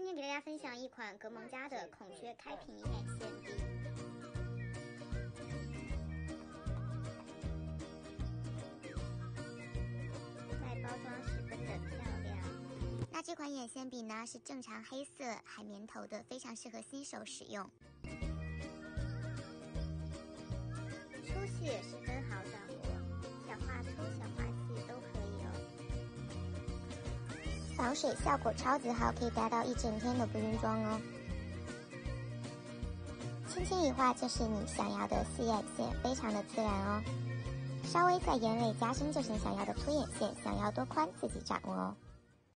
今天给大家分享一款格蒙家的孔雀开瓶眼线笔。外包装十分的漂亮。那这款眼线笔呢是正常黑色海绵头的，非常适合新手使用。 粗细也十分好掌握，想画粗、想画细都可以哦。防水效果超级好，可以达到一整天都不晕妆哦。轻轻一画就是你想要的细眼线，非常的自然哦。稍微在眼尾加深就是你想要的粗眼线，想要多宽自己掌握哦。